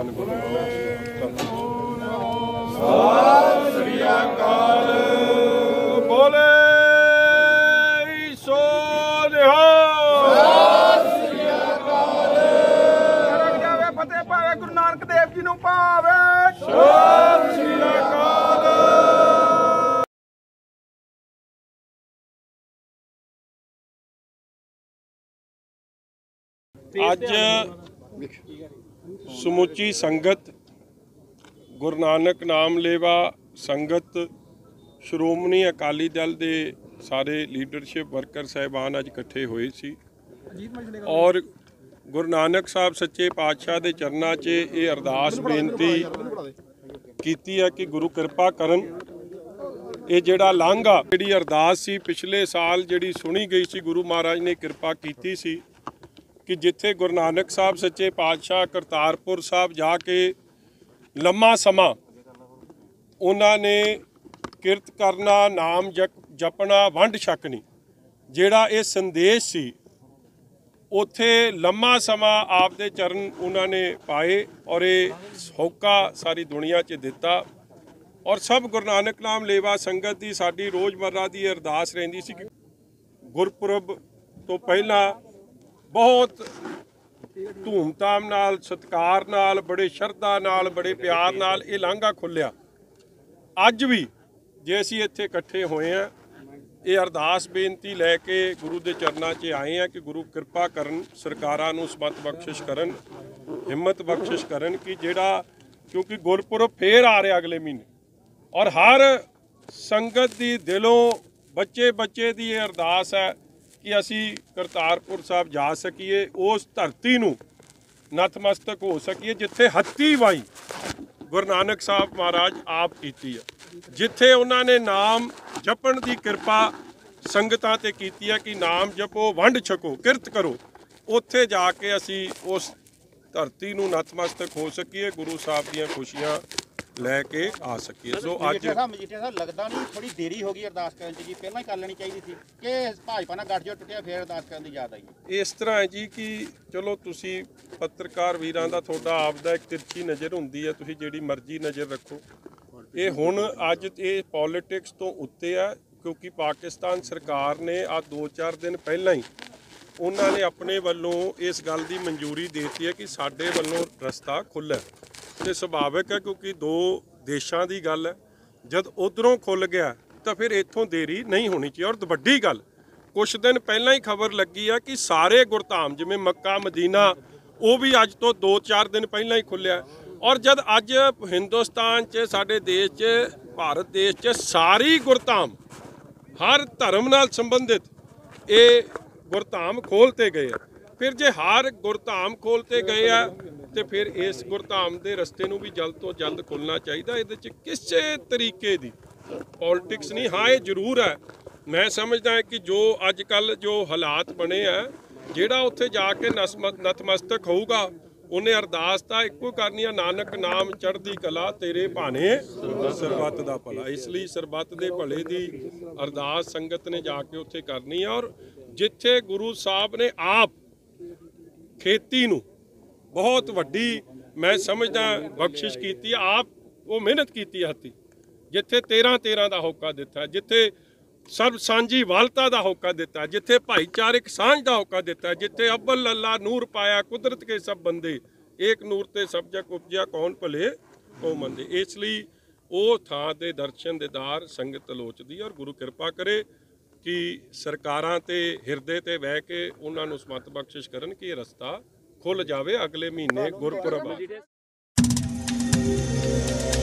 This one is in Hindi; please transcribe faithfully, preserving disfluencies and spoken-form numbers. ਧੰਨ ਗੁਰੂ ਸਤਿ ਸ੍ਰੀ ਅਕਾਲ ਬੋਲੇ ਸੋ ਨਿਹਾਲ ਸਤਿ ਸ੍ਰੀ ਅਕਾਲ ਕਰਨ ਜਾਵੇ ਫਤਿਹ ਪਾਵੇ ਗੁਰੂ ਨਾਨਕ ਦੇਵ ਜੀ ਨੂੰ ਭਾਵੇ ਸਤਿ ਸ੍ਰੀ ਅਕਾਲ। आज समुची संगत गुरु नानक नाम लेवा संगत श्रोमणी अकाली दल दे सारे लीडरशिप वर्कर साहिबान अज इकट्ठे होए सी और गुरु नानक साहब सच्चे पातशाह दे चरणा च ये अरदास बेनती कीती है कि गुरु कृपा करन ये जिहड़ा लांघा जिहड़ी अरदास सी पिछले साल जिहड़ी सुनी गई सी गुरु महाराज ने कृपा कीती सी कि जिथे गुरु नानक साहब सच्चे पातशाह करतारपुर साहब जाके लम्मा समा उन्होंने किरत करना नाम जप जपना वंड छकनी जेड़ा ये संदेश सी उथे लम्मा समा आपदे चरण उन्होंने पाए और ये होका सारी दुनिया च दिता और सब गुरु नानक नाम लेवा संगत की साडी रोज़मर्रा की अरदास रहिंदी सी कि गुरपुरब तो पहला बहुत धूमधाम नाल सत्कार नाल बड़े शरधा नाल बड़े प्यार नाल ये लांघा खुलिया। अज भी जे असीं इत्थे इकट्ठे होए हैं ये अरदास बेनती लैके गुरु दे चरना च आए हैं कि गुरु कृपा करन सरकारां नूं समत बख्शिश करन हिम्मत बख्शिश करन कि जिहड़ा क्योंकि गुरपुरब फेर आ रहा अगले महीने और हर संगत दी दिलों बच्चे बच्चे दी ये अरदास है कि असी करतारपुर साहब जा सकीए उस धरती नूं नतमस्तक हो सकीए जिथे हत्ती वाई गुरु नानक साहब महाराज आप कीती है जिथे उन्होंने नाम जपण की कृपा संगतां ते कीती है कि नाम जपो वंड छको किरत करो उत्थे जाके असी उस धरती नूं नतमस्तक हो सकीए गुरु साहब दीआं खुशियां लैके आ सकी। सो अज लगता नहीं थोड़ी देरी हो गई अरदास करन दी जी पहलां कर लेनी चाहिए थी कि भाजपा नाल गठजोड़ टुटिया फिर अरदास करन दी याद आई इस तरह है जी कि चलो तुसी पत्रकार वीरां दा तुहाडा आपदा एक तिरछी नज़र हुंदी है तुसी जिहड़ी मर्जी नज़र रखो ये हुण अज ये पॉलिटिक्स तो उत्ते है क्योंकि पाकिस्तान सरकार ने आ दो चार दिन पहलां ही उन्होंने अपने वलों इस गल की मंजूरी देती है कि साडे वलों रस्ता खुल्ला है तो सुभाविक है क्योंकि दो देशों की गल है जब उधरों खुल गया तो फिर इतों देरी नहीं होनी चाहिए। और वड्डी गल कुछ दिन पहला ही खबर लगी है कि सारे गुरधाम जिमें मक्का मदीना वो भी अज तो दो चार दिन पहला ही खुलिया और जब अज हिंदुस्तान च साडे देश च भारत देश च सारी गुरधाम हर धर्म नाल संबंधित ये गुरधाम खोलते गए फिर जे हर गुरधाम खोलते गए है तो फिर इस गुरधाम के रस्ते नूं भी जल्द तो जल्द खुलना चाहिए। इहदे च किसी तरीके की पॉलिटिक्स नहीं हाँ ये जरूर है मैं समझदा कि जो अजकल जो हालात बने हैं जिहड़ा उत्थे जाके नसमत नतमस्तक होगा उन्हें अरदास तां इक्को करनी है नानक नाम चढ़दी कला तेरे भाने सरबत दा भला इसलिए सरबत दे भले दी अरदास संगत ने जाके उत्थे करनी है और जिथे गुरु साहब ने आप खेती नूं बहुत वड्डी मैं समझदा बख्शिश की आप वो मेहनत की हती जिथे तेरह तेरह का होका दिता जिथे सर्व सांझी वालता का होका दिता जिथे भाईचारिक सांझ का होका दिता जिथे अब्बल अल्लाह नूर पाया कुदरत के सब बंदे एक नूर ते सब जग उपजा कौन भले को मंदे इसलिए वो थां दे दर्शन देदार संगत लोचदी और गुरु कृपा करे कि सरकारां ते हिरदे ते बह के उन्हां नूं समत बख्शिश करन कि रस्ता खुल जावे अगले महीने गुरपुरब।